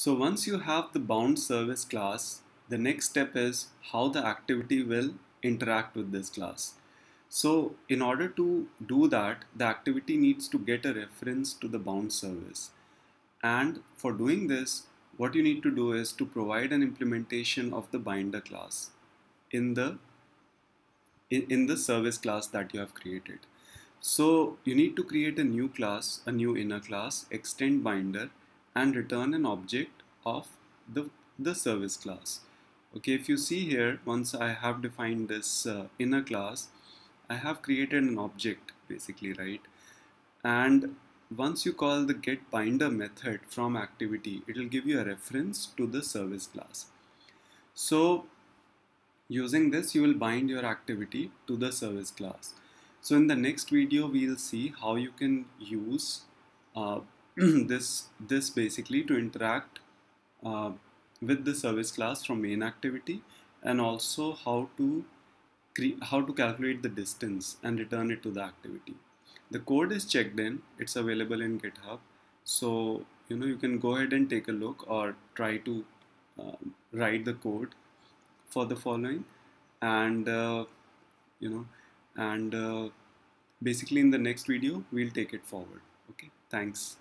So once you have the bound service class, the next step is how the activity will interact with this class. So in order to do that, the activity needs to get a reference to the bound service. And for doing this, what you need to do is to provide an implementation of the binder class in the service class that you have created. So you need to create a new class, a new inner class, extend binder, and return an object of the service class. Okay, if you see here, once I have defined this inner class, I have created an object basically, right? And once you call the getBinder method from activity, it will give you a reference to the service class. So using this, you will bind your activity to the service class. So in the next video, we'll see how you can use this basically to interact with the service class from main activity, and also how to calculate the distance and return it to the activity. The code is checked in, it's available in GitHub, so you can go ahead and take a look or try to write the code for the following, and basically in the next video we'll take it forward. Okay, thanks.